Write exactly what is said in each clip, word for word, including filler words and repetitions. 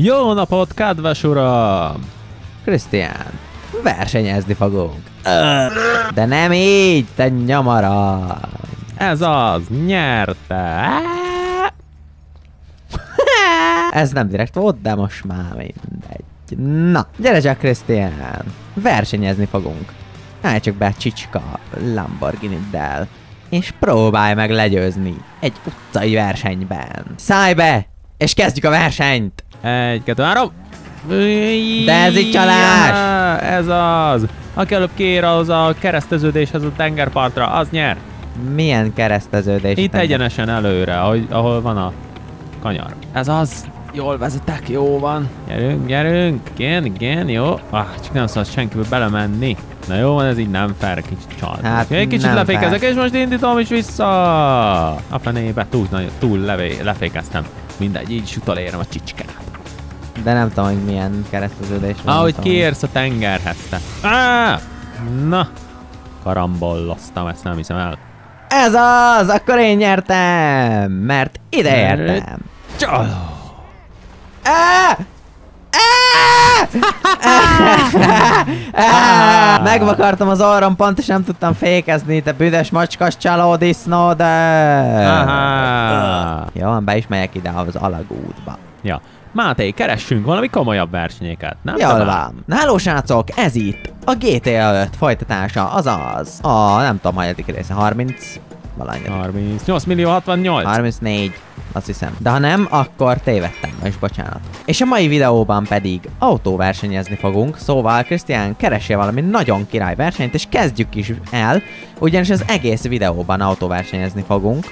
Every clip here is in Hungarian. Jó napot, kedves uram! Krisztián, versenyezni fogunk. De nem így, te nyomara! Ez az, nyerte! Ez nem direkt volt, de most már mindegy. Na, gyere csak, Krisztián! Versenyezni fogunk. Állj csak be a csicska Lamborghini-del, és próbálj meg legyőzni egy utcai versenyben. Szállj be, és kezdjük a versenyt! Egy, kettő, három! De ez itt csalás! Ez az! Aki előbb kér az a kereszteződéshez a tengerpartra, az nyer! Milyen kereszteződés? Itt tenger? Egyenesen előre, ahogy, ahol van a kanyar. Ez az! Jól vezetek, jó van! Gyerünk, gyerünk! Igen, igen, jó! Ah, csak nem szabad senkiből belemenni. Na jó van, ez így nem fair, kicsit csalni. Hát egy kicsit lefékezek, és most indítom is vissza! A fenébe túl, nagyon, túl levé, lefékeztem. Mindegy, így sutolérem a csicskát. De nem tudom, hogy milyen kereszteződés van. Ahogy kiérsz a tengerhez, te. Ah! Na! Karambolloztam, ezt nem hiszem el. Ez az! Akkor én nyertem! Mert ide értem! Csaló! Ah! Megvakartam az orrom pont, és nem tudtam fékezni, te büdös macskas csaló disznó, de... Jó, be is megyek ide az alagútba. Ja. Máté, keressünk valami komolyabb versenyeket, nem? Jól van. Háló srácok, ez itt a G T A öt folytatása, azaz a nem tudom, hanyadik része, harminc... harmincnyolc millió hatvannyolc. harmincnégy, azt hiszem. De ha nem, akkor tévedtem, és bocsánat. És a mai videóban pedig autóversenyezni fogunk, szóval Krisztián, keresél valami nagyon király versenyt, és kezdjük is el, ugyanis az egész videóban autóversenyezni fogunk.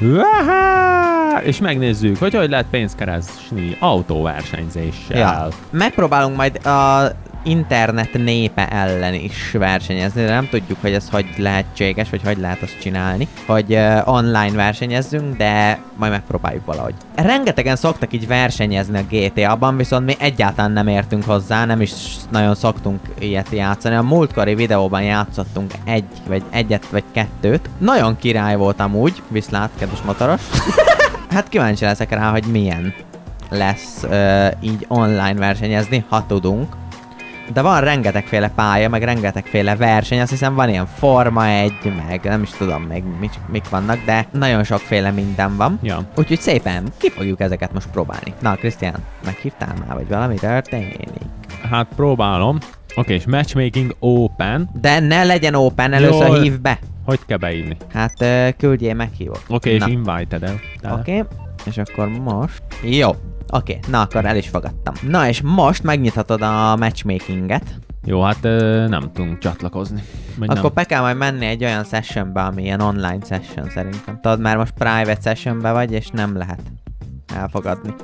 És megnézzük, hogy hogy lehet pénzt keresni autóversenyzéssel. Ja. Megpróbálunk majd a internet népe ellen is versenyezni, de nem tudjuk, hogy ez hogy lehetséges, vagy hogy lehet azt csinálni, hogy uh, online versenyezzünk, de majd megpróbáljuk valahogy. Rengetegen szoktak így versenyezni a G T A-ban, viszont mi egyáltalán nem értünk hozzá, nem is nagyon szoktunk ilyet játszani. A múltkori videóban játszottunk egy, vagy egyet, vagy kettőt. Nagyon király volt amúgy, viszlát, kedves motoros. Hát kíváncsi leszek rá, hogy milyen lesz uh, így online versenyezni, ha tudunk. De van rengetegféle pálya, meg rengetegféle verseny, azt hiszem van ilyen Forma egy, meg nem is tudom még mik, mik vannak, de nagyon sokféle minden van. Ja. Úgyhogy szépen ki fogjuk ezeket most próbálni. Na, Krisztián, meghívtál már, vagy valami történik? Hát próbálom. Oké, és matchmaking open. De ne legyen open, először jól. Hív be. Hogy kell beírni? Hát küldjél, meghívok. Oké, és invited-el. Oké, és akkor most... Jó. Oké, okay, na akkor el is fogadtam. Na és most megnyithatod a matchmakinget. Jó, hát ö, nem tudunk csatlakozni. Vagy akkor nem. Be kell majd menni egy olyan sessionbe, ami ilyen online session szerintem. Tudod, már most private sessionbe vagy, és nem lehet elfogadni.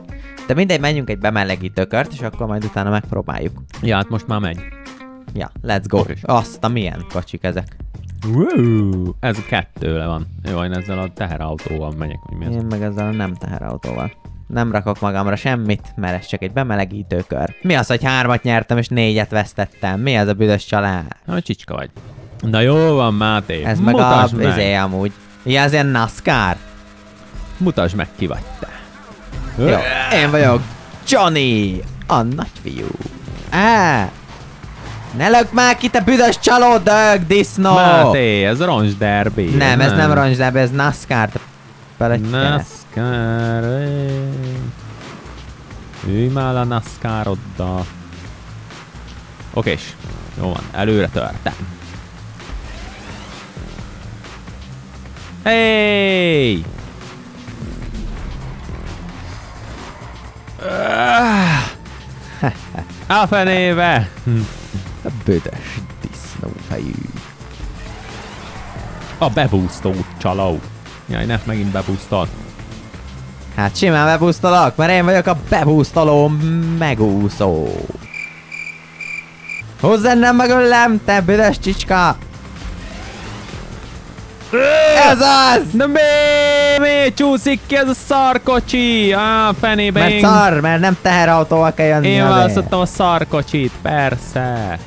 De mindegy, menjünk egy bemelegítő kört, és akkor majd utána megpróbáljuk. Ja, hát most már megy. Ja, let's go. Okay. Azt a milyen kocsik ezek. Wow, ez kettőle van. Jó, én ezzel a teherautóval megyek. Hogy én meg ezzel a nem teherautóval. Nem rakok magamra semmit, mert ez csak egy bemelegítő kör. Mi az, hogy hármat nyertem és négyet vesztettem? Mi az a büdös család? Na, csicska vagy. Na jó van, Máté. Ez meg a... izé amúgy. Ja, ez ilyen NASCAR. Mutasd meg, ki vagy te. Jó. Én vagyok Johnny, a nagyfiú. Á! Ne lökd már ki, te büdös csalódög, disznó! Máté, ez roncsderbi. Nem, ez nem roncsderbi, ez NASCAR. NASCAR, ülj már a NASCAR-oddal. Oké, jó van, előre törtem. Hey! A fenébe! A büdös disznófejű. A bebúsztó csaló. Jaj, ne, megint bebúsztol. Hát simán bebúsztalak, mert én vagyok a bebúsztaló megúszó. Húzz ennem megöllem, te büdös csicska! Ez az! De mi? Mi csúszik ki ez a szarkocsi? Á, fenébe én... Mert szar, mert nem teherautóval kell jönni. Én választottam a szarkocsit, persze.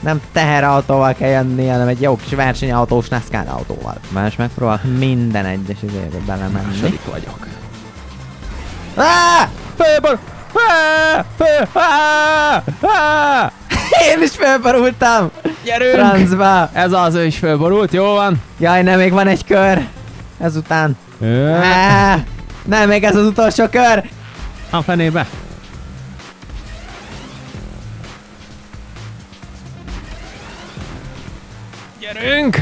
Nem teherautóval kell jönni, hanem egy jó kis versenyautós NASCAR autóval. Más megpróbálok minden egyes izébe belemenni. Második vagyok. Áááá! Félből! Én is fölborultam! Gyerünk! Francba! Ez az, ő is fölborult, jó van? Jaj, nem, még van egy kör! Ezután. Nem, még ez az utolsó kör! A fenébe! Gyerünk!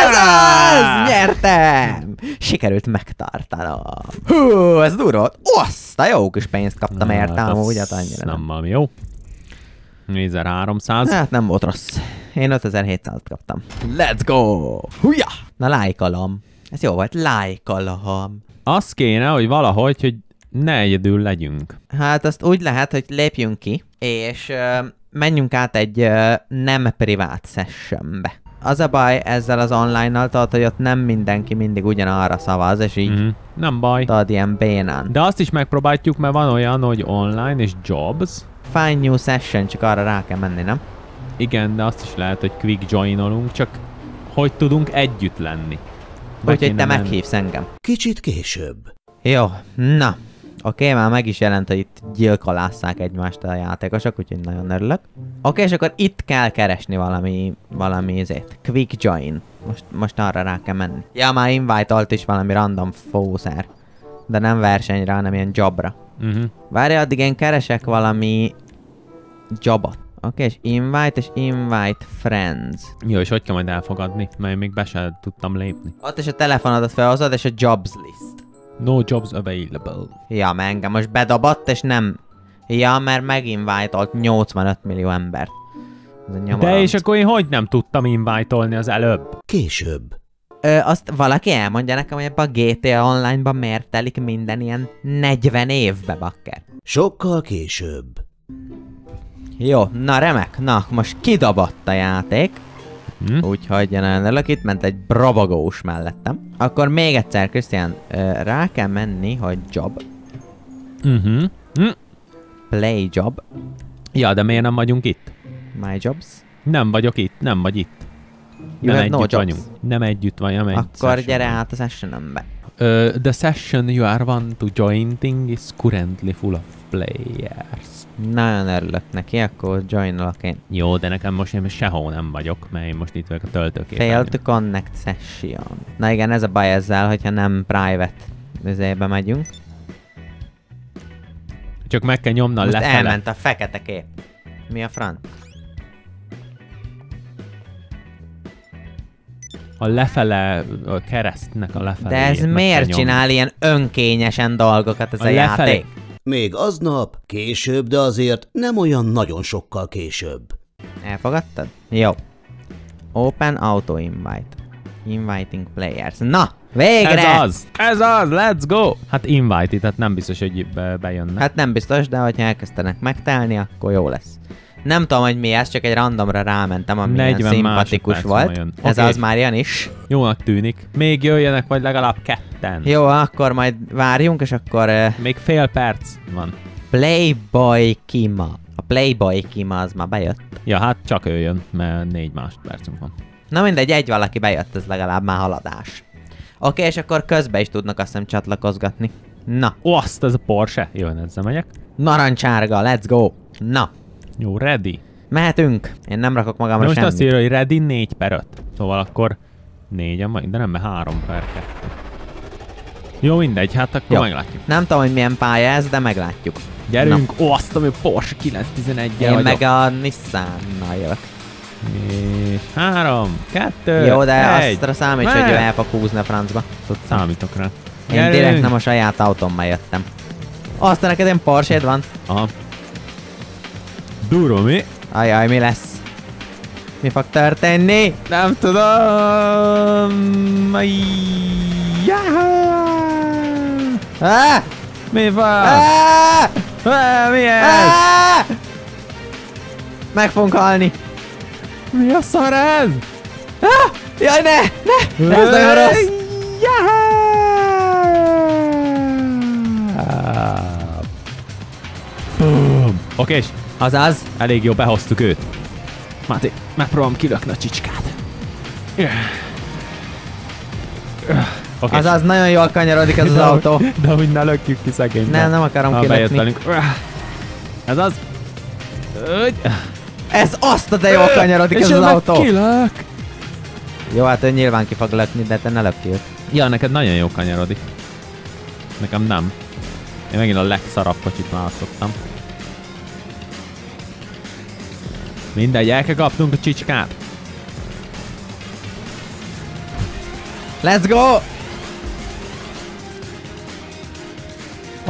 Ez az! Nyertem! Sikerült megtartanom. Hú, ez durva volt. Azt a jó kis pénzt kaptam érte, amúgy hát annyira. Nem valami jó. négyezer-háromszáz. Hát nem volt rossz. Én ötezer-hétszázat kaptam. Let's go! Húja! Na, lájkolom. Ez jó volt, lájkolom. Az kéne, hogy valahogy, hogy ne egyedül legyünk. Hát azt úgy lehet, hogy lépjünk ki, és uh, menjünk át egy uh, nem privát sessionbe. Az a baj ezzel az online-nal, tehát, hogy ott nem mindenki mindig ugyanarra szavaz, és így... Mm, nem baj. Tehát ilyen bénán. De azt is megpróbáljuk, mert van olyan, hogy online és jobs. Find new session, csak arra rá kell menni, nem? Igen, de azt is lehet, hogy quick joinolunk, csak hogy tudunk együtt lenni. Úgyhogy te meghívsz engem. Kicsit később. Jó, na. Oké, okay, már meg is jelent, hogy itt gyilkolásszák egymást a játékosok, úgyhogy nagyon örülök. Oké, okay, és akkor itt kell keresni valami, valami ezért. Quick join. Most, most arra rá kell menni. Ja, már invite-olt is valami random fószer. De nem versenyre, hanem ilyen jobra. Uh-huh. Várj, addig én keresek valami jobot. Oké, okay, és invite és invite friends. Jó, és hogy kell majd elfogadni? Mert még be sem tudtam lépni. Ott is a telefonodat felhozod, és a jobs list. No jobs available. Ja, mert engem most bedobott, és nem... Ja, mert meginvite-olt nyolcvanöt millió embert. De és akkor én hogy nem tudtam invite-olni az előbb? Később. Ö, azt valaki elmondja nekem, hogy ebben a gé té á Online-ban miért telik minden ilyen negyven évbe, bakker. Sokkal később. Jó, na remek. Na, most kidobott a játék. Hm? Úgyhogy nagyon örülök, itt ment egy brabagós mellettem. Akkor még egyszer, Krisztián, rá kell menni, hogy job. Uh-huh. Mm. Play job. Ja, de miért nem vagyunk itt? My jobs. Nem vagyok itt, nem vagy itt. You nem együtt no vagyunk. Nem együtt vagy, nem együtt. Akkor gyere át a session-ömbe. Uh, the session you are want to join thing is currently full of players. Nagyon örülök neki, akkor joinolok én. Jó, de nekem most én sehol nem vagyok, mert én most itt vagyok a töltőképen. Fail to connect session. Na igen, ez a baj ezzel, hogyha nem private üzébe megyünk. Csak meg kell nyomnod lefele. Most elment a fekete kép. Mi a franc? A lefele, a keresztnek a lefele. De ez miért csinál ilyen önkényesen dolgokat ez a, a játék? Még aznap, később, de azért nem olyan nagyon sokkal később. Elfogadtad? Jó. Open auto invite. Inviting players. Na, végre! Ez az! Ez az! Let's go! Hát invite itt, hát nem biztos, hogy bejönnek. Hát nem biztos, de hogyha elkezdenek megtelni, akkor jó lesz. Nem tudom, hogy mi ez, csak egy randomra rámentem, ami ilyen szimpatikus volt. Jön. Ez okay. Az már ilyen is. Jónak tűnik. Még jöjjenek, vagy legalább ketten. Jó, akkor majd várjunk, és akkor... Uh... Még fél perc van. Playboy Kima. A Playboy Kima az már bejött. Ja, hát csak ő jön, mert négy másodpercünk van. Na mindegy, egy valaki bejött, ez legalább már haladás. Oké, okay, és akkor közben is tudnak azt hiszem csatlakozgatni. Na. Azt, ez a Porsche. Jön, ezzel megyek. Narancsárga, let's go. Na. Jó, ready. Mehetünk. Én nem rakok magamra semmit. Most azt írja, hogy ready négy per öt. Szóval akkor négyen vagy, de nem, mert három per kettő. Jó, mindegy, hát akkor jó. Meglátjuk. Nem tudom, hogy milyen pálya ez, de meglátjuk. Gyerünk, ó, azt tudom, hogy Porsche kilenc tizenegy-jel én meg a Nissan-nal jövök. És három, kettő, jó, de egy, aztra számíts, meg. Hogy ő el fog húzni a francba. Tudsz, számítok rá. Én gyerünk. Direkt nem a saját autómmal jöttem. Aztán neked ilyen Porsche-d van. Aha. Durva, mi? Ajaj, mi lesz? Mi fog történni? Nem tudom... Ah! Mi van? Ah! Ah, mi ez? Ah! Meg fogunk halni. Mi a szar ez? Ah! Jaj, ne! Ne! Ne, ez nagyon rossz! Oké, és azaz, elég jó, behoztuk őt. Máté, megpróbálom kilökni a csicskát. Okay. Azaz nagyon jól kanyarodik ez az de, autó. De úgy ne lökjük ki szegénybe. Nem, nem akarom kilökni. Ez az. Úgy. Ez azt a de jól kanyarodik és ez az autó. Kilök. Jó, hát ő nyilván ki fog lökni, de te ne lökj ki. Ja, neked nagyon jó kanyarodik. Nekem nem. Én megint a legszarabb kocsit választottam. Mindegy, el kell kapnunk a csicskát. Let's go!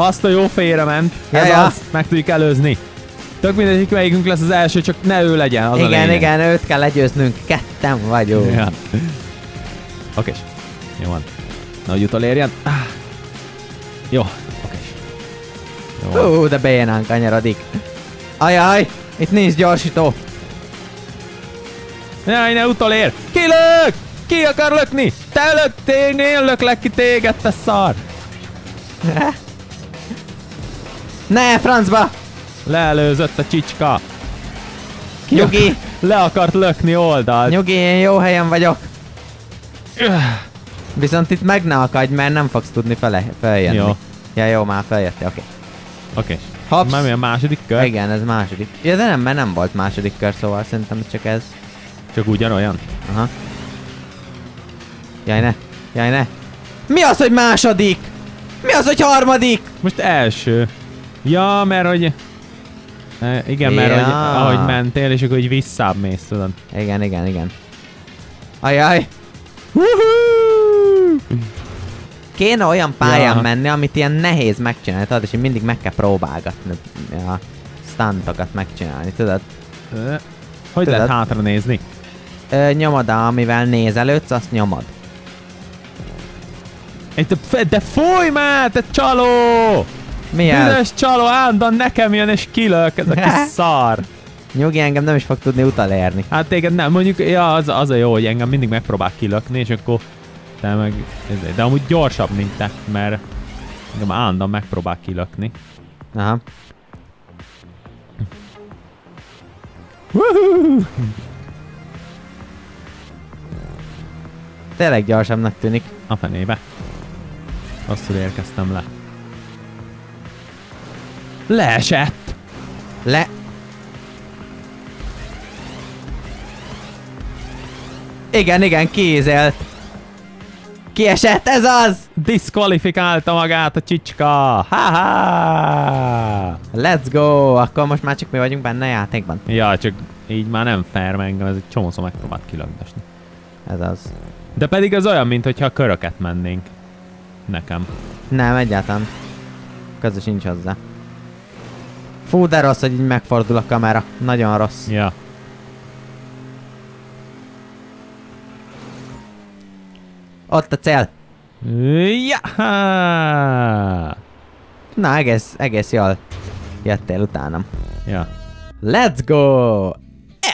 Azt a jó félre ment. Ez ja, az, ja. Meg tudjuk előzni. Tök mindegy, melyikünk lesz az első, csak ne ő legyen az. Igen, a igen, őt kell legyőznünk. Ketten vagyunk. Ja. Oké. Jó van. Na, hogy utolérjen. Ah. Jó. Oké. Jó. Hú, de bejénán kanyarodik. Ajaj, itt nincs gyorsító. Jaj, ne utolér. Kilök! Ki akar lökni? Te löktél, én löklek ki téged, te szar! Ne, francba! Leelőzött a csicska. Nyugi! Le akart lökni oldalt. Nyugi, én jó helyen vagyok. Viszont itt meg ne akadj, mert nem fogsz tudni fele, feljönni. Jó. Ja, jó, már feljöttél, oké. Oké. Hops. Már mi a második kör? Igen, ez második. Ja, de nem, mert nem volt második kör, szóval szerintem csak ez. Csak ugyanolyan? Aha. Jaj ne, jaj ne. Mi az, hogy második? Mi az, hogy harmadik? Most első. Ja, mert hogy... E, igen, ja. Mert hogy, ahogy mentél, és akkor így visszább mész, tudod. Igen, igen, igen. Ajaj. Kéne olyan pályán ja. menni, amit ilyen nehéz megcsinálni, tudod, és mindig meg kell próbálgatni a stuntokat megcsinálni, tudod? Hogy tudod? Lehet hátra nézni? Ö, nyomod, amivel nézelődsz, azt nyomod. De fúj már, te csaló! Mi ez? Üdös csaló, állandóan nekem jön és kilök ez a kis szar. Nyugi, engem nem is fog tudni utalérni. Hát téged nem, mondjuk ja, az, az a jó, hogy engem mindig megpróbál kilökni, és akkor te meg... De amúgy gyorsabb, mint te, mert engem állandóan megpróbál kilökni. Aha. Tényleg gyorsabbnak tűnik. A fenébe. Rosszul érkeztem le. Leesett! Le... Igen, igen, kiézelt. Kiesett, ez az! Diszkvalifikálta magát a csicska! Ha-ha! Let's go! Akkor most már csak mi vagyunk benne a játékban. Ja, csak így már nem fair, mert engem ez egy csomószor megpróbált kilögdösni. Ez az. De pedig az olyan, mintha a köröket mennénk. Nekem. Nem, egyáltalán. Közös nincs hozzá. Fú, de rossz, hogy így megfordul a kamera. Nagyon rossz. Ja. Ott a cél. Ja. Na, egész, egész jól jöttél utánam. Ja. Let's go!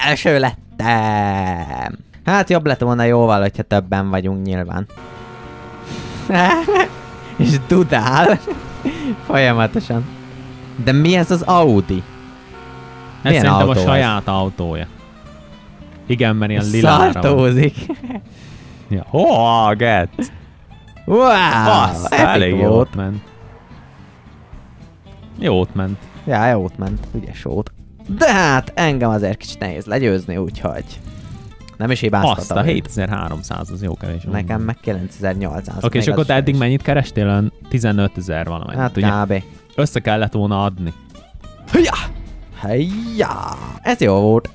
Első lettem! Hát jobb lett volna jóval, hogyha többen vagyunk nyilván. És dudál folyamatosan. De mi ez az Audi? Ez szerintem a saját autója. Igen, mert ilyen lilára szartózik. Ja. Hoha, get! Wow! Basz, elég jót ment. Jót ment. Ja, jót ment. Ügyes volt. De hát engem azért kicsit nehéz legyőzni, úgyhogy... Nem is hibáztatom. Azt a hétezer-háromszáz az jó kevés. Nekem meg kilencezer-nyolcszáz. Oké, és akkor te eddig mennyit kerestél? Ön tizenötezer valamelyik. Hát kb. Össze kellett volna adni. Hajjá! Hajjá! Ez jó volt.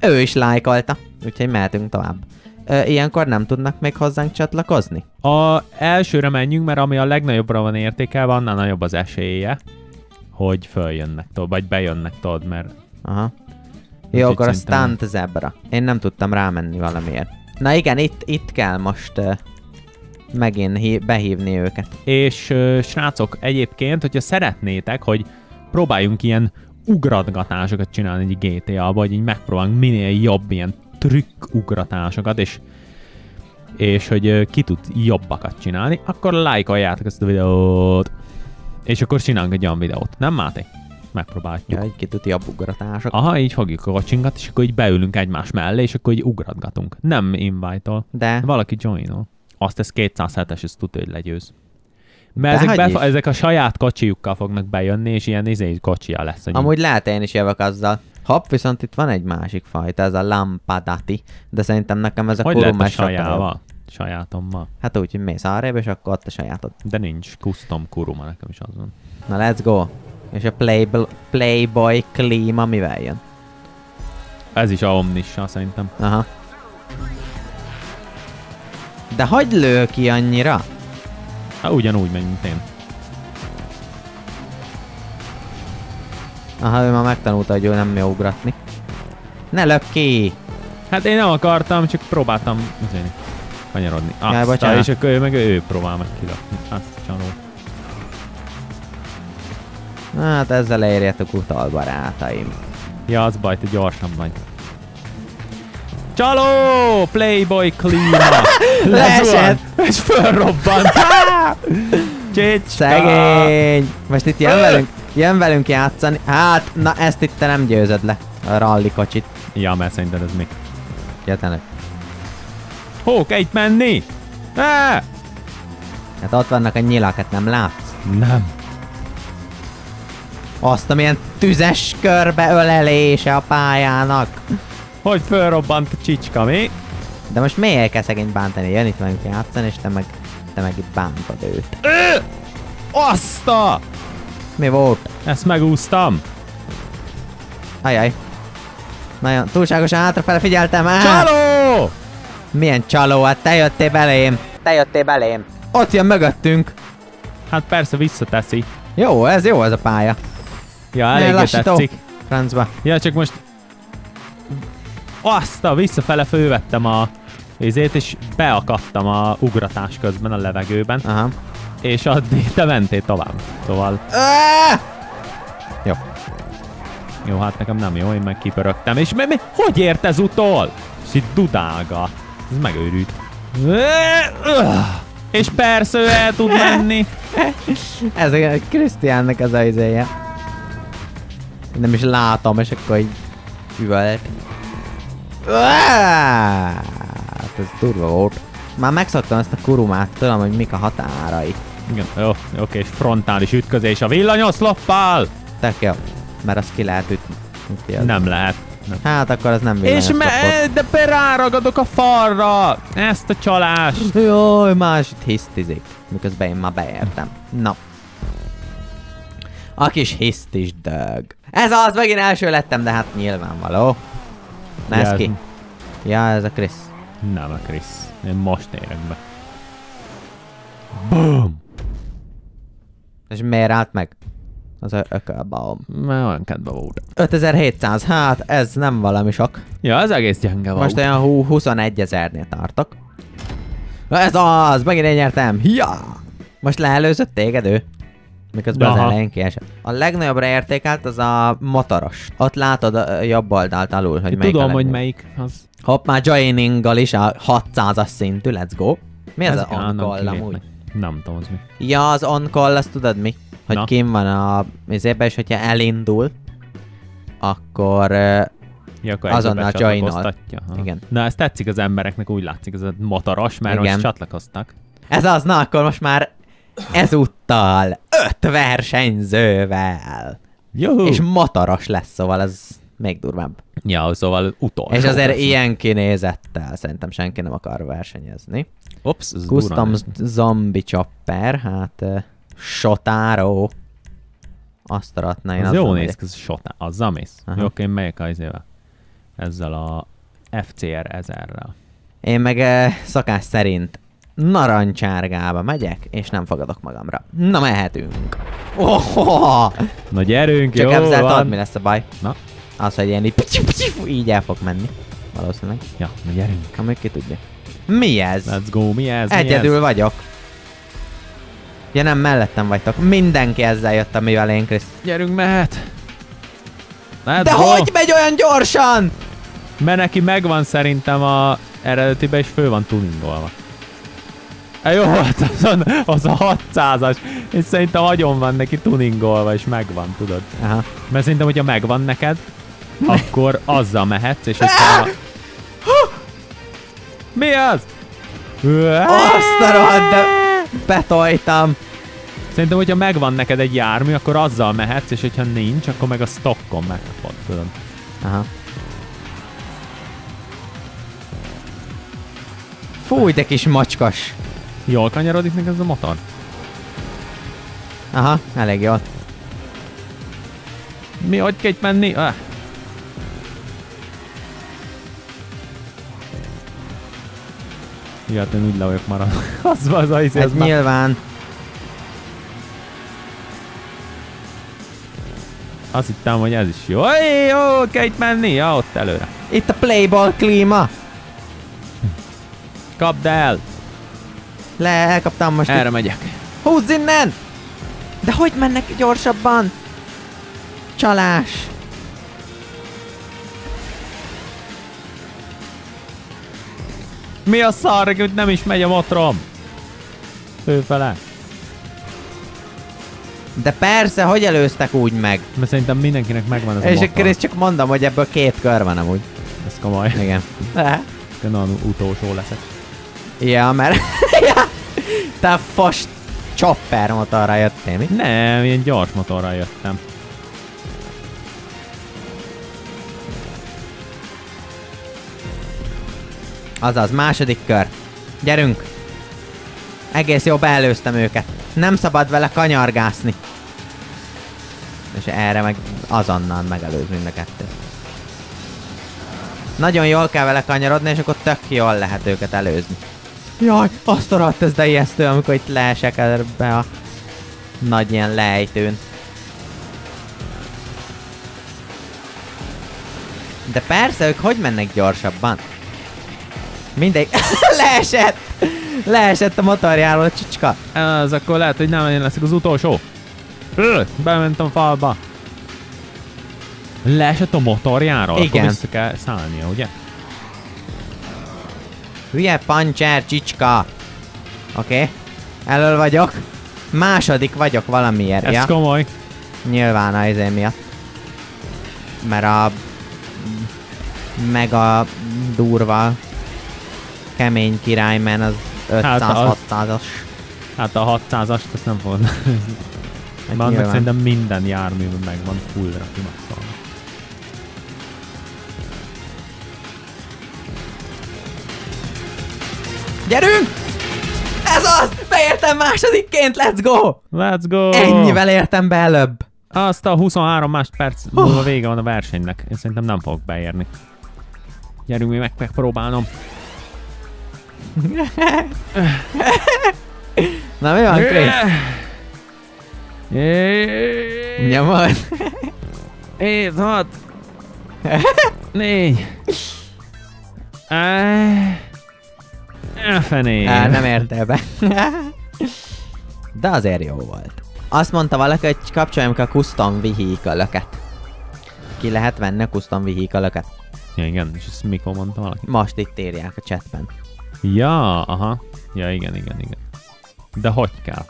Ő is lájkolta, úgyhogy mehetünk tovább. Ö, ilyenkor nem tudnak még hozzánk csatlakozni? A elsőre menjünk, mert ami a legnagyobbra van értékelve, annál nagyobb az esélye, hogy följönnek tovább, vagy bejönnek tovább, mert... Aha. Jó, akkor a stunt zebra. Én nem tudtam rámenni valamiért. Na igen, itt, itt kell most uh, megint behívni őket. És uh, srácok, egyébként, hogyha szeretnétek, hogy próbáljunk ilyen ugratgatásokat csinálni egy gé té á-ba, hogy így megpróbáljunk minél jobb ilyen trükkugratásokat, és, és hogy uh, ki tud jobbakat csinálni, akkor lájkoljátok ezt a videót. És akkor csinálunk egy olyan videót, nem Máté? Megpróbáljuk. Ja, egy két jobb ugratások. Aha, így fogjuk a kocsinkat, és akkor így beülünk egymás mellé, és akkor így ugratgatunk. Nem invite-ol. De. Valaki joinol. Azt ez kétszázhetes, ez tudja, hogy legyőz. Mert ezek, bef- ezek a saját kocsijukkal fognak bejönni, és ilyen izé kocsia lesz. Amúgy lehet, én is jövök azzal. Hopp, viszont itt van egy másik fajta, ez a Lampadati, de szerintem nekem ez a kurumás sajával. Sajátommal. Hát úgy, hogy mész arrébb, és akkor ott a sajátod. De nincs, custom kuruma, nekem is azon. Na, let's go! És a Playboy, Playboy klíma mivel jön? Ez is a Omnissa, szerintem. Aha. De hogy lő ki annyira? Hát ugyanúgy megy, mint én. Aha, ő már megtanulta, hogy ő nem jó ugratni. Ne lök ki! Hát én nem akartam, csak próbáltam üzélni. Kanyarodni. Azt, ja, és akkor ő meg ő próbál meg kilakni. Azt csanul. Hát ezzel érjetek utal, barátaim. Ja, az baj, te gyorsan vagy. Csaló! Playboy klíma! Leesett! És fölrobbant! Szegény! Most itt jön velünk, jön velünk játszani. Hát, na ezt itt te nem győzöd le. A rally kocsit. Ja, mert szerinted ez mi? Kihetenek. Hó, kell itt menni! Eee! Hát ott vannak a nyilak, hát nem látsz? Nem. Azt, amilyen tüzes körbe ölelése a pályának. Hogy fölrobbant a csicska, mi? De most miért kell szegényt bántani? Jön itt velünk játszani, és te meg, te meg itt bántod őt. Ö! Azta! Mi volt? Ezt megúsztam. Ajaj. Nagyon túlságosan hátrafele figyeltem el. Csaló! Milyen csaló, hát te jöttél belém. Te jöttél belém. Ott jön mögöttünk. Hát persze visszateszi. Jó, ez jó ez a pálya. Ja, elég tetszik. Francba. Ja, csak most... Azt a visszafele fővettem a izét, és beakadtam a ugratás közben a levegőben. Aha. És addig te mentél tovább. Szóval... Aaaaah! Jó. Jó, hát nekem nem jó, én meg kipörögtem. És mi, mi? Hogy ért ez utol? És itt dudálgat. Ez megőrült. És persze ő el tud menni. Ez a Krisztiánnak az a izéje. Nem is látom, és akkor így üvölt. Hát ez durva volt. Már megszoktam ezt a kurumát, tudom, hogy mik a határai. Igen, jó, oké, és frontális ütközés a villanyoszloppal! Tök jó, mert azt ki lehet ütni. Nem lehet. Nem. Hát akkor az nem villanyoszlop. És me de be ráragadok a falra! Ezt a csalást! Jaj, más itt hisztizik, miközben én már beértem. Na. A kis hisztis dög. Ez az, megint első lettem, de hát nyilvánvaló. Na ez ki? Ja, ez a Chris. Nem a Chris. Én most érek be. BOOM! És miért állt meg? Az ökölbaum. Mert olyan kedve volt. ötezer-hétszáz, hát ez nem valami sok. Ja, ez egész gyenge volt. Most olyan huszonegyezernél tartok. Na ez az! Megint én nyertem! Ja! Most leelőzött téged ő? Miközben aha, az elején kiesett. A legnagyobb értékelt az a motoros. Ott látod a jobb oldalt alul, hogy én melyik tudom, hogy melyik az. Hopp, már joininggal is a hatszázas szintű, let's go. Mi ez az on-call amúgy? Nem tudom, az mi. Ja, az on-call, azt tudod mi? Hogy kim van a mizében, és hogyha elindul, akkor, ja, akkor azonnal joinol. Igen. Na, ez tetszik az embereknek, úgy látszik, ez a motoros, mert igen, most csatlakoztak. Ez az, na akkor most már ezúttal öt versenyzővel. Juhu. És motoros lesz, szóval ez még durvább. Ja, szóval utolsó. És azért lesz ilyen kinézettel szerintem senki nem akar versenyezni. Ops, ez custom zombie chopper, hát uh, sotáró. Azt aratna én. Ez jó néz ki, ez sotáró. Azzal mész. Jó, oké, én megyek az éve. Ezzel a F C R ezerrel. Én meg uh, szakás szerint narancsárgába megyek, és nem fogadok magamra. Na, mehetünk! Ohohoho! Na gyerünk, csak jó van! Csak ezzel tudod, mi lesz a baj. Na? Az, hogy én így, picsi, picsi, így el fog menni. Valószínűleg. Ja, na gyerünk. Amíg ki tudja. Mi ez? Let's go, mi ez? Egyedül mi ez? Vagyok. Ja nem, mellettem vagytok. Mindenki ezzel jött, amivel én, Krisz. Gyerünk, mehet! Let's de go. Hogy megy olyan gyorsan? Mert neki megvan szerintem a eredetibe, és fő van tuningolva. Jó, az a hatszázas, és szerintem agyon van neki tuningolva, és megvan, tudod. Aha. Mert szerintem, hogyha megvan neked, akkor azzal mehetsz, és aztán... Mi az? Azt a rohadt, de betojtam. Szerintem, hogyha megvan neked egy jármű, akkor azzal mehetsz, és hogyha nincs, akkor meg a stockon megkapod, tudod. Aha. Fúj, de kis macskas. Jól kanyarodik meg ez a motor? Aha, elég jól. Mi, hogy kell menni? Ah. Jaj, én úgy le vagyok maradva. Az az a hiszem. Hát nyilván. Már... Azt hittem, hogy ez is jó. Ajj, jó, kell itt menni? Ja, ott előre. Itt a playball klíma. Kapd el! Le, elkaptam most. Erre itt megyek. Húzz innen! De hogy mennek gyorsabban? Csalás! Mi a szar, hogy nem is megy a motrom? Főfele. De persze, hogy előztek úgy meg? Mert szerintem mindenkinek megvan ez a motor. És akkor csak mondom, hogy ebből két kör van amúgy. Ez komoly. Igen. Nagyon utolsó leszek. Ja, mert... Te a fas chopper motorra jöttél, mi? Nem, ilyen gyors motorra jöttem. Azaz, második kör. Gyerünk! Egész jó, beelőztem őket. Nem szabad vele kanyargászni. És erre meg azonnal megelőz mind a kettőt. Nagyon jól kell vele kanyarodni, és akkor tök jól lehet őket előzni. Jaj, azt rohadt ez, de ijesztő, amikor itt leesek ebbe a nagy ilyen lejtőn. De persze, ők hogy mennek gyorsabban? Mindegy. Leesett! Leesett a motorjáról a csicska. Ez akkor lehet, hogy nem én leszek az utolsó. Ő, bementem falba. Leesett a motorjáról? Igen. Akkor vissza kell szállnia, ugye? Hülye pancsér csicska. Oké. Okay. Elől vagyok. Második vagyok valamiért. Ez ja? Komoly. Nyilván a izé miatt. Mert a... Meg a durva... Kemény király, mert az ötszáz hatszázas. Hát a hatszázast azt nem fogod. Hát már meg szerintem minden járműben megvan fullra kimaxolva. Gyerünk! Ez az! Beértem másodikként, let's go! Let's go! Ennyivel értem be előbb. Azt a huszonhárom másodperc múlva vége van a versenynek. Én szerintem nem fogok beérni. Gyerünk, mi meg megpróbálom. Na mi van, Chris? Nyomod! hét, hat, négy. Elfené. Á, nem érte be. De azért jó volt. Azt mondta valaki, hogy kapcsoljam ki a custom vehicle-öket. Ki lehet venni a custom vehicle-öket? Ja, igen, és ezt mikor mondta valaki? Most itt írják a chatben. Ja, aha. Ja, igen, igen, igen. De hogy kell?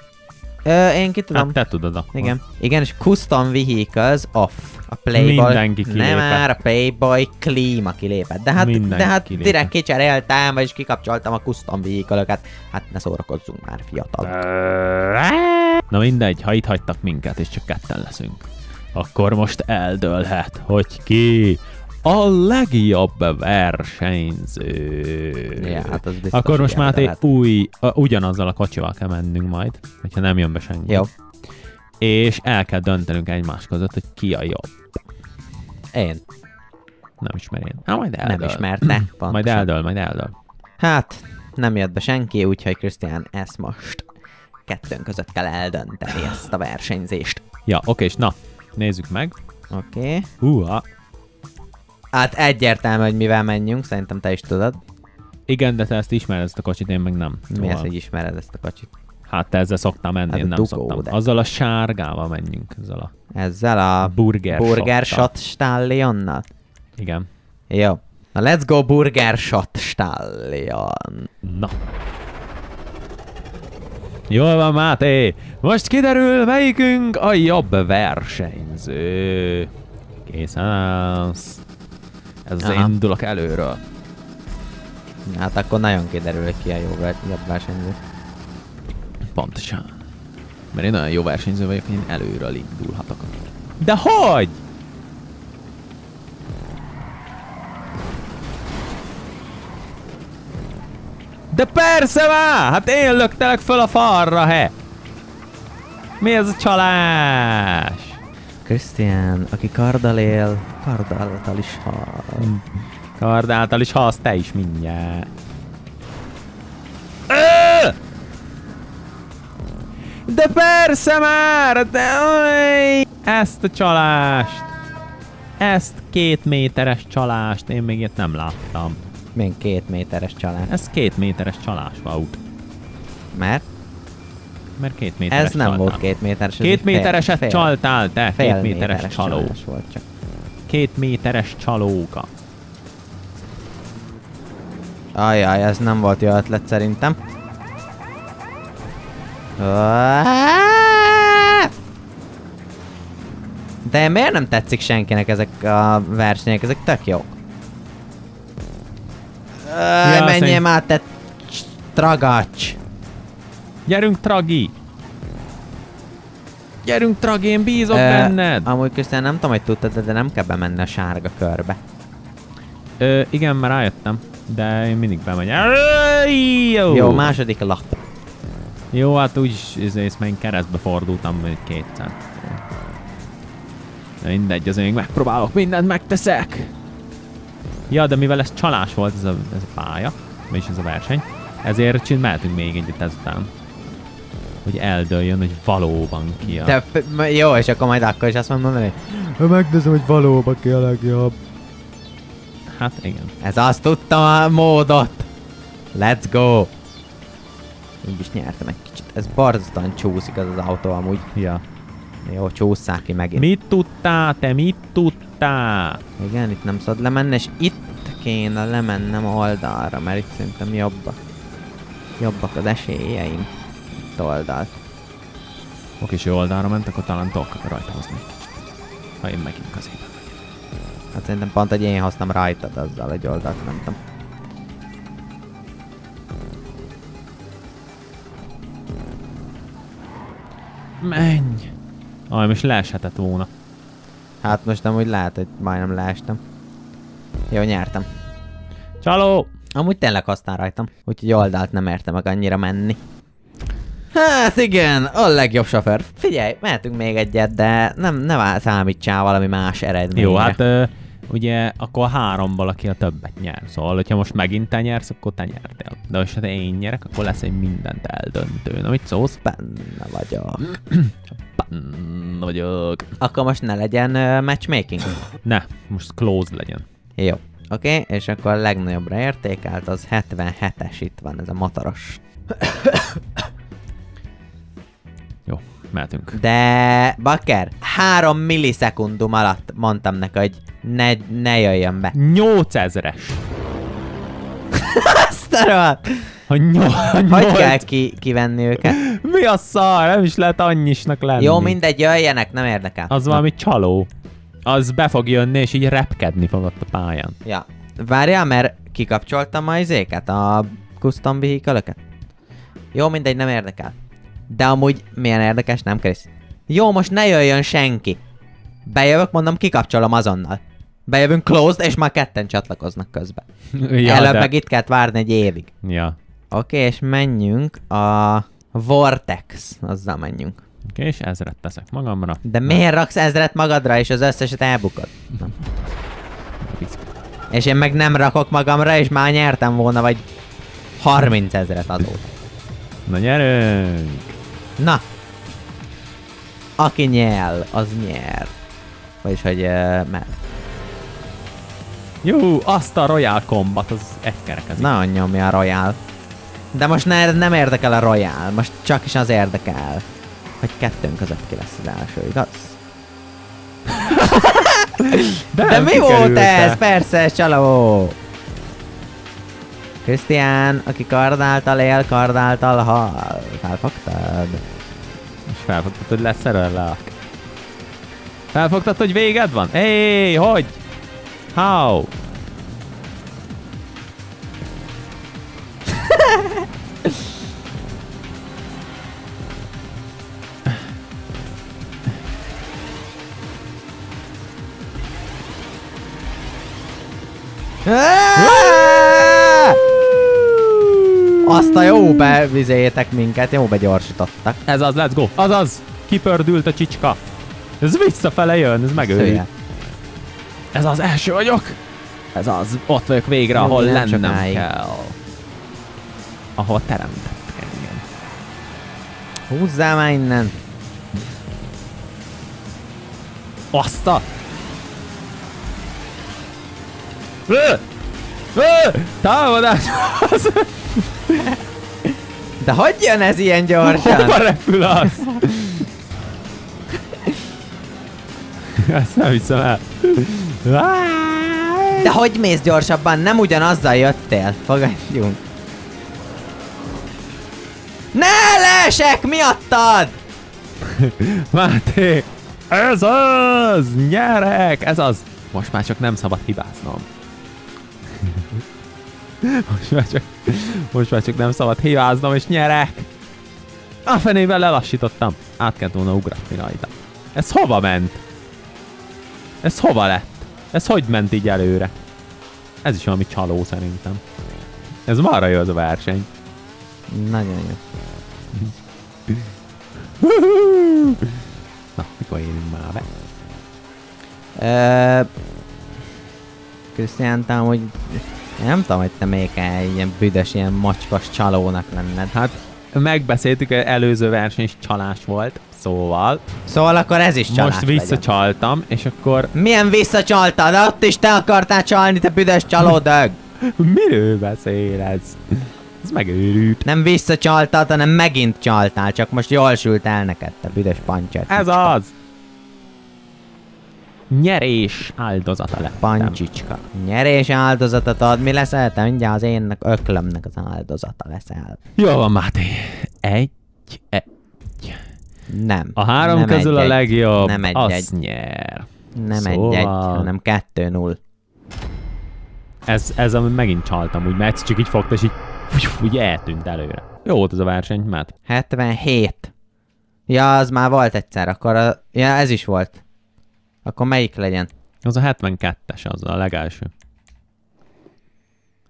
Ö, én ki tudom. Hát te tudod akkor. Igen. Igen, és Custom Vehicles off. A Playboy... Mindenki kilépett. Nem már, a Playboy klíma kilépett. De hát, de hát kilépett. Direkt kicseréltem, vagyis kikapcsoltam a Custom Vehicle-öket. Hát ne szórakozzunk már, fiatal. Na mindegy, ha itt hagytak minket, és csak ketten leszünk, akkor most eldőlhet, hogy ki... A legjobb versenyző. Ja, hát az biztos. Akkor most már egy új, uh, ugyanazzal a kocsival kell mennünk majd, hogyha nem jön be senki. Jó. És el kell döntenünk egymás között, hogy ki a jobb. Én. Nem ismerem. Hát majd eldől. Nem ismerte. Majd eldől, majd eldől. Hát, nem jött be senki, úgyhogy Krisztián ezt most kettőnk között kell eldönteni ezt a versenyzést. Ja, oké, és na, nézzük meg. Oké. Okay. Húha. Hát egyértelmű, hogy mivel menjünk, szerintem te is tudod. Igen, de te ezt ismered ezt a kocsit, én meg nem. Mi ez, hogy ismered ezt a kocsit? Hát te ezzel szoktam menni, hát én nem dugó, szoktam. De. Azzal a sárgával menjünk, ezzel a... Ezzel a... Burger, burger Shot Stallionnal? Igen. Jó. Na let's go Burger Shot Stallion. Na. Jól van, Máté. Most kiderül, melyikünk a jobb versenyző. Kész állsz. Ezzel indulok előről. Hát akkor nagyon kiderül, ki a jó versenyző. Pontosan. Mert én olyan jó versenyző vagyok, én előről indulhatok. De hogy? De persze már! Hát én löktelek föl a falra, he! Mi ez a csalás? Krisztián, aki karddal él, kard által is hal. Kard által is halsz, te is mindjárt. Ö! De persze már! De... Ezt a csalást! Ezt két méteres csalást én még ilyet nem láttam. Még két méteres csalás. Ez két méteres csalás, Vaut. Mert? Mert két méteres Ez csaltál. Nem volt két méteres. Két métereset fél, csaltál, te! Fél két méteres, méteres csaló. Volt csak. Két méteres csalóka. Ajaj, ez nem volt jó ötlet szerintem. De miért nem tetszik senkinek ezek a versenyek? Ezek tök jók. Ja, menjél már, te tragacs! Gyerünk, Tragi! Gyerünk, Tragi, én bízok Ö, benned! Amúgy közben nem tudom, hogy tudtad, de nem kell bemenni a sárga körbe. Ö, igen, már rájöttem, de én mindig bemegyek. Jó. Jó, második lap. Jó, hát úgyis én keresztbe fordultam még kétszer. De mindegy, azért még megpróbálok, mindent megteszek! Ja, de mivel ez csalás volt, ez a, ez a pálya, vagyis ez a verseny, ezért csináltunk még egyet ezután. Hogy eldőljön, hogy valóban ki a... De, jó, és akkor majd akkor is azt mondom, hogy megnézem, hogy valóban ki a legjobb. Hát igen. Ez azt tudtam a módot! Let's go! Így is nyertem egy kicsit. Ez borzasztóan csúszik az az autó amúgy. Ja. Jó, csússzál ki megint. Mit tudtál, te mit tudtál? Igen, itt nem szabad lemenni, és itt kéne lemennem oldalra, mert itt szerintem jobbak. Jobbak az esélyeim. Itt oldalt. Oké, és jó oldalra ment, akkor talán dolgok rajta hozni egy kicsit. Ha én megint középen megyek. Hát szerintem pont, hogy én hoztam rajtad azzal, hogy oldalt mentem. Menj! Aj, most leeshetett volna. Hát most nem úgy lehet, hogy majdnem leestem. Jó, nyertem. Csaló! Amúgy tényleg használ rajtam, úgyhogy oldalt nem érte meg annyira menni. Hát igen, a legjobb sofőr. Figyelj, mehetünk még egyet, de nem, ne számítsál valami más eredményre. Jó, hát ö, ugye akkor három valaki a többet nyer. Szóval, hogyha most megint te nyersz, akkor te nyertél. De most, ha te én nyerek, akkor lesz egy mindent eldöntő. Na mit szólsz? Benne vagyok. Benne vagyok. Akkor most ne legyen uh, matchmaking? Ne, most close legyen. Jó. Oké, okay, és akkor a legnagyobbra értékelt az hetvenhetes, itt van ez a motoros. Jó, mehetünk. De, bakker, három millisekundum alatt mondtam neki, hogy ne, ne jöjjön be. nyolcezres. Azt a rohadt! Hogy, nyol, hogy, hogy kell ki, kivenni őket? Mi a szar? Nem is lehet annyisnak lenni. Jó, mindegy, jöjjenek, nem érdekel. Az valami csaló. Az be fog jönni, és így repkedni fog ott a pályán. Ja. Várjál, mert kikapcsoltam a izéket, a custom vehicle-öket. Jó, mindegy, nem érdekel. De amúgy milyen érdekes, nem, Krisz? Jó, most ne jöjjön senki. Bejövök, mondom, kikapcsolom azonnal. Bejövünk closed, és már ketten csatlakoznak közben. Ja, előbb de... meg itt kell várni egy évig. Ja. Oké, okay, és menjünk a Vortex, azzal menjünk. Oké, okay, és ezret teszek magamra. De miért raksz ezret magadra, és az összeset elbukod? És én meg nem rakok magamra, és már nyertem volna, vagy harmincezret adót. Na gyerünk! Na! Aki nyel, az nyer. Vagyis, hogy uh, mert. Jó, azt a Royal Combat, az egy kerekezik. Na, nyomja a Royal. De most ne, nem érdekel a Royal, most csak is az érdekel, hogy kettőnk között ki lesz az első, igaz? De, de mi volt ez? Persze, csaló! Krisztián, aki kard által él, kard által hal. Felfogtad? És felfogtad, hogy lesz erőlak. Felfogtad, hogy véged van? Éj, hogy? How? Azt a jó bevizétek minket, jó begyorsítottak. Ez az, let's go. Azaz, kipördült a csicska. Ez visszafele jön, ez megőrül. Ez az, első vagyok. Ez az, ott vagyok végre, ahol lennem kell. Ahol teremtett engem. Húzzál már innen. Azt a... Támadás! De hogy jön ez ilyen gyorsan? Hova repül az? Ezt nem hiszem el. De hogy mész gyorsabban? Nem ugyanazzal jöttél. Fogadjunk. Ne leesek miattad! Máté! Ez az! Nyerek! Ez az! Most már csak nem szabad hibáznom. Most már csak, most már csak nem szabad hibáznom, és nyerek! A fenével lelassítottam. Át kellett volna ugratni rajta. Ez hova ment? Ez hova lett? Ez hogy ment így előre? Ez is valami csaló szerintem. Ez marra jó az a verseny. Nagyon jó. Na, mikor érünk már be? Ö... Krisztián, tám, hogy... Nem tudom, hogy te még ilyen büdös, ilyen macskos csalónak lenned. Hát, megbeszéltük, hogy előző verseny is csalás volt, szóval... Szóval akkor ez is csalás. Most visszacsaltam, legyen. És akkor... Milyen visszacsaltad? Ott is te akartál csalni, te büdös csalódög! Miről beszélsz? Ez megőrült. Nem visszacsaltad, hanem megint csaltál, csak most jól sült el neked, te büdös pancsert. Ez az! Nyerés áldozata lett. Pancsicska. Nyerés áldozata, tudod mi leszel? Te mindjárt az én öklömnek az áldozata leszel. Jó van, Máté. Egy, egy. Nem. A három nem közül egy, a legjobb, nem egy, azt egy. Nyer. Nem szóval... egy, egy, hanem kettő null. Ez, ez amit megint csaltam úgy, mert csak így fogta, és így, úgy eltűnt előre. Jó volt ez a verseny, Máté. hetvenhét. Ja, az már volt egyszer, akkor a... ja, ez is volt. Akkor melyik legyen? Az a hetvenkettes, az a legelső.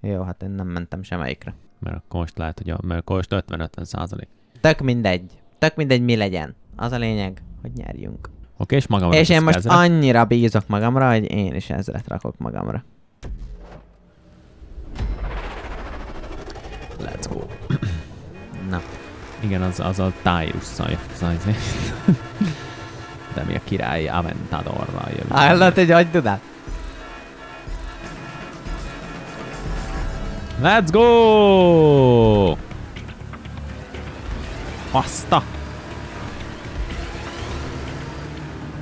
Jó, hát én nem mentem semmelyikre. Mert akkor most lehet, hogy a, mert akkor most ötven-ötven százalék. Tök mindegy. Tök mindegy mi legyen. Az a lényeg, hogy nyerjünk. Oké, és magamra. És én most ezret. Annyira bízok magamra, hogy én is ezret rakok magamra. Let's go. Na. Igen, az, az a tájusszal jött az. De mi a király Aventadorral jövő. Állat egy agytudát. Let's go! Haszta!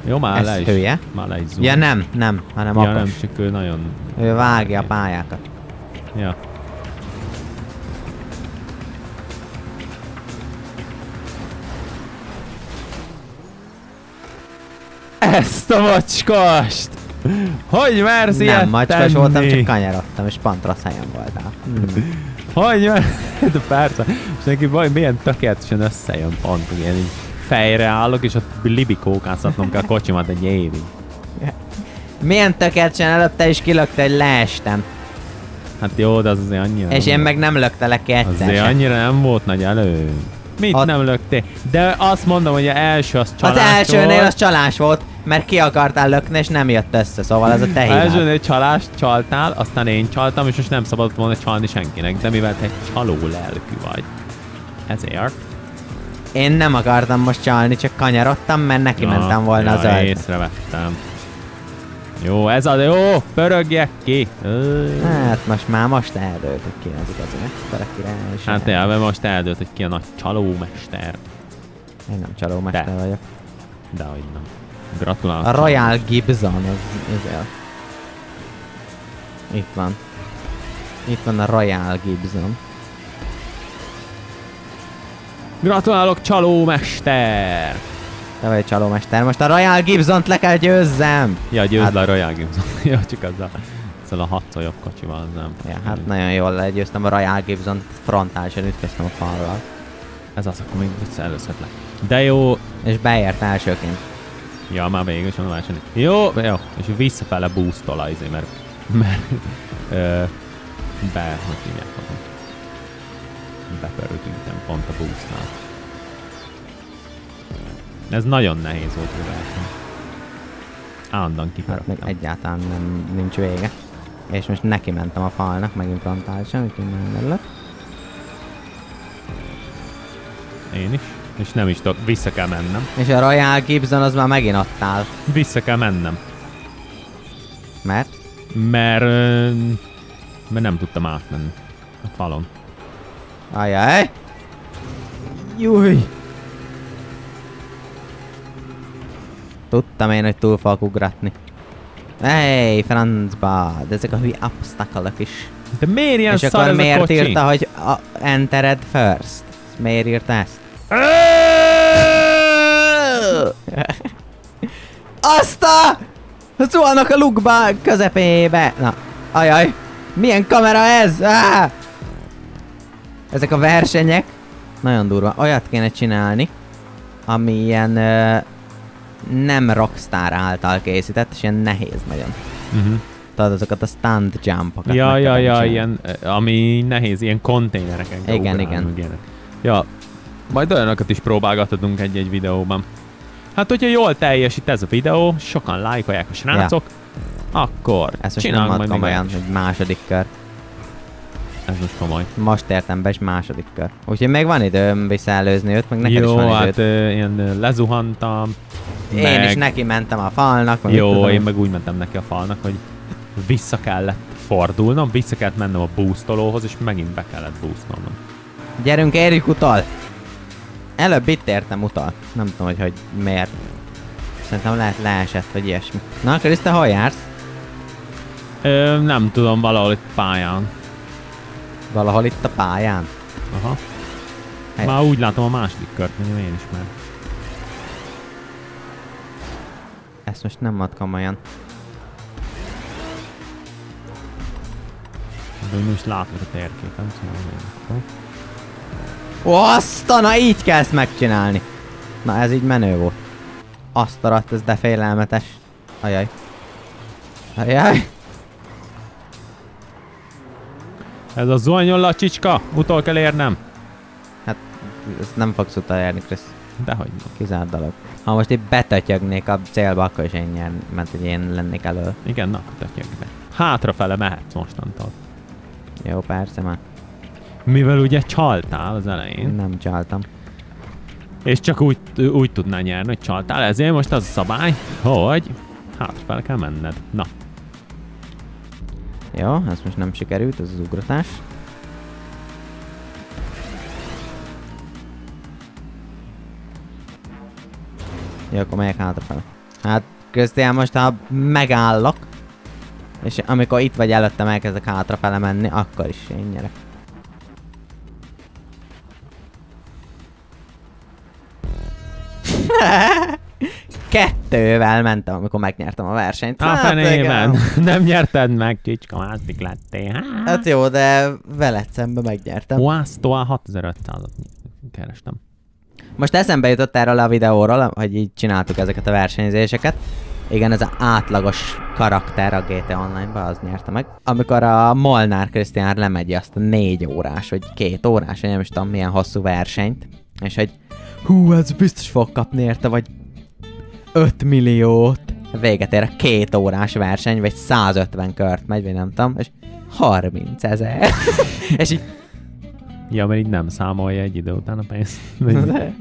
Jó, már ez le is. Hője? Már le is zoom. Ja nem, nem, hanem ja, akos. Nem, csak ő nagyon... Ő vágja a pályákat. Ja. Ezt a macskast! Hogy mersz ilyet tenni? Nem macskas voltam, csak kanyarodtam, és pont rossz helyen voltál. Hmm. Hogy mersz? De persze. És neki baj, milyen tökéletesen összejön pont, ilyen így fejre állok, és ott libikókáztatnom kell a kocsimat egy évig. Milyen tökéletesen előbb te is kilökte, hogy leestem. Hát jó, de az azért annyira... És én meg nem löktelek ki egyszer. Azért annyira nem volt nagy elő. Mit ott... nem löktél? De azt mondom, hogy az első az csalás volt. Az elsőnél volt. Az csalás volt, mert ki akartál lökni, és nem jött össze, szóval az a te hibád. Az elsőnél csalást csaltál, aztán én csaltam, és most nem szabadott volna csalni senkinek, de mivel te egy csaló lelkű vagy, ezért... Én nem akartam most csalni, csak kanyarodtam, mert neki mentem volna az zöldbe. Észrevettem. Jó, ez az jó, pörögjek ki! Hát most már most eldőlt, hogy ki az igazi mester, király. Hát elve most eldőlt, hogy ki a nagy csalómester. Én nem csalómester de. Vagyok. Dehogy nem. Gratulálok. A Royal Gibson az ezért. Itt van. Itt van a Royal Gibson. Gratulálok, csalómester! Te vagy csalómester, most a Royal Gibsont le kell győzzem! Ja, győzd hát... le a Royal Gibson. Ja, csak azzal, azzal a hatszor jobb kocsival, nem? Ja, hát én... nagyon jól legyőztem a Royal Gibson frontálisan ütköztem a falral. Ez az, akkor még visszaelőzhetlek. De jó! És beért elsőként. Ja, már végül is van a verseny. Jó, jó, és visszafele boostol az, mert mert uh, be, hogy hívják magam, bepörögültem pont a busznál. Ez nagyon nehéz volt urázni. Állandóan kipörögtem. Hát meg egyáltalán nem, nincs vége. És most neki mentem a falnak, megint frontálisan, úgyhogy nem mellett. Én is. És nem is tudok, vissza kell mennem. És a Royal Gibson az már megint ott áll. Vissza kell mennem. Mert? Mert... mert nem tudtam átmenni a falon. Ajaj! Júj! Tudtam én, hogy túl fogok ugratni. Hey, francba! De ezek a hülye obstacle-ok is. De miért ilyen szar ez a kocsi? És akkor miért írta, hogy entered first? Miért írta ezt? Azt a... szólnak a lukba közepébe! Na, ajaj! Milyen kamera ez? Á! Ezek a versenyek nagyon durva. Olyat kéne csinálni, ami ilyen ö, nem Rockstar által készített, és ilyen nehéz nagyon. Uh-huh. Tudod, azokat a stand jumpokat. Ja, ja, ja, ilyen, ami nehéz, ilyen konténereken. Igen, igen. Ilyenek. Ja. Majd olyanokat is próbálgatodunk egy-egy videóban. Hát, hogyha jól teljesít ez a videó, sokan lájkolják a srácok, ja. Akkor ezt most csinálunk majd komolyan, hogy második kör. Ez most komoly. Most értem be, és második kör. Úgyhogy még van időm visszaelőzni őt, meg neked jó, is van hát időt. Én lezuhantam. Én meg... is neki mentem a falnak. Jó, tudom. Én meg úgy mentem neki a falnak, hogy vissza kellett fordulnom, vissza kellett mennem a boostolóhoz, és megint be kellett boostolnom. Gyerünk, érjük utal! Előbb itt értem utal. Nem tudom, hogy, hogy miért. Szerintem lehet leesett, vagy ilyesmi. Na, akkor te hol jársz? Ö, nem tudom, valahol itt pályán. Valahol itt a pályán? Aha. Helyes. Már úgy látom a második kört, mondjam én is már. Ezt most nem ad komolyan. De most látod a térképen, szóval... Azt a, na így kell ezt megcsinálni! Na ez így menő volt. Azt arat, ez de félelmetes. Ajaj. Ajaj! Ez a zuhanyolla csicska! Utol kell érnem! Hát, ezt nem fogsz utolérni, Krisz. Dehogy nem. Kizárt dolog. Ha most itt betötyögnék a célba, akkor is én nyerni, mert hogy én lennék elő. Igen, na, tötyög be. Hátrafele mehetsz mostantól. Jó, persze már. Mivel ugye csaltál az elején. Nem csaltam. És csak úgy, úgy tudnál nyerni, hogy csaltál, ezért most az a szabály, hogy hátrafele kell menned. Na. Jó, ez most nem sikerült, ez az ugratás. Jó, akkor megyek hátrafele. Hát közben most ha megállok, és amikor itt vagy előttem elkezdek hátrafele menni, akkor is én nyerek. Kettővel mentem, amikor megnyertem a versenyt. A fenében. Nem nyerted meg, csicska, második lettél. Hát jó, de veled szembe megnyertem. Oásztól hatezer-ötszázat kerestem. Most eszembe jutott erről a videóról, hogy így csináltuk ezeket a versenyzéseket. Igen, ez az átlagos karakter a gé té á Online-ban, az nyerte meg. Amikor a Molnár Krisztián lemegy azt a négy órás, vagy két órás, vagy nem is tudom milyen hosszú versenyt, és hogy hú, ez biztos fog kapni érte, vagy öt milliót. Véget ér a két órás verseny, vagy százötven kört megy, vagy nem tudom, és harmincezer. És így... Ja, mert így nem számolja egy idő után a pénzt.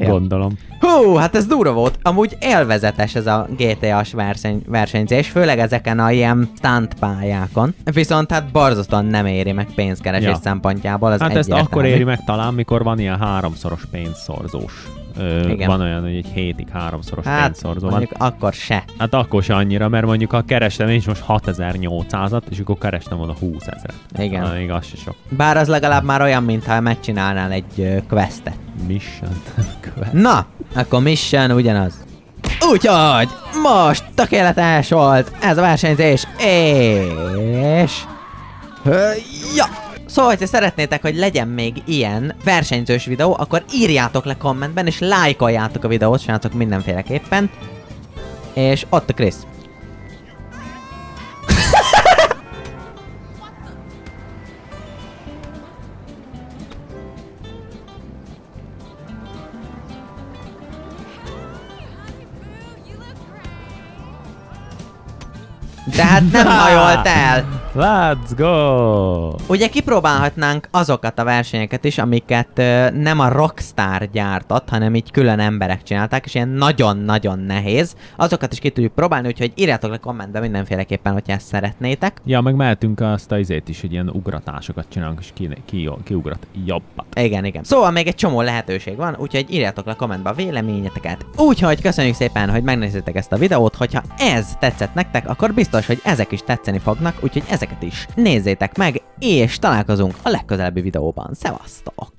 Gondolom. Hú, hát ez durva volt. Amúgy élvezetes ez a gé té á-s verseny, versenyzés, főleg ezeken a ilyen stuntpályákon. Viszont hát borzasztóan nem éri meg pénzkeresés ja. szempontjából. Az hát ezt akkor éri meg talán, mikor van ilyen háromszoros pénzszorzós. Ö, van olyan, hogy egy hétig háromszoros hát, pénzszorzó van. Akkor se. Hát akkor se annyira, mert mondjuk ha kerestem én is most hatezer-nyolcszázat, és akkor kerestem volna húszezret. Igen. Hát, még az se sok. Bár az legalább már olyan, mintha megcsinálnál egy uh, questet. Mission quest. Na, akkor mission ugyanaz. Úgyhogy most tökéletes volt ez a versenyzés, és... Ja! Szóval, hogyha szeretnétek, hogy legyen még ilyen versenyzős videó, akkor írjátok le kommentben, és lájkoljátok a videót, srácok, mindenféleképpen. És ott a Krisz. Tehát nem hajolt el. Let's go! Ugye kipróbálhatnánk azokat a versenyeket is, amiket ö, nem a Rockstar gyártott, hanem így külön emberek csinálták, és ilyen nagyon-nagyon nehéz. Azokat is ki tudjuk próbálni, úgyhogy írjátok le kommentbe mindenféleképpen, hogyha ezt szeretnétek. Ja, meg mehetünk azt a izét is, hogy ilyen ugratásokat csinálunk, és ki, ki, kiugrat jobbat. Igen, igen. Szóval még egy csomó lehetőség van, úgyhogy írjátok le kommentbe a véleményeteket. Úgyhogy köszönjük szépen, hogy megnéztétek ezt a videót, hogyha ez tetszett nektek, akkor biztos, hogy ezek is tetszeni fognak, úgyhogy ezeket is nézzétek meg, és találkozunk a legközelebbi videóban. Szevasztok!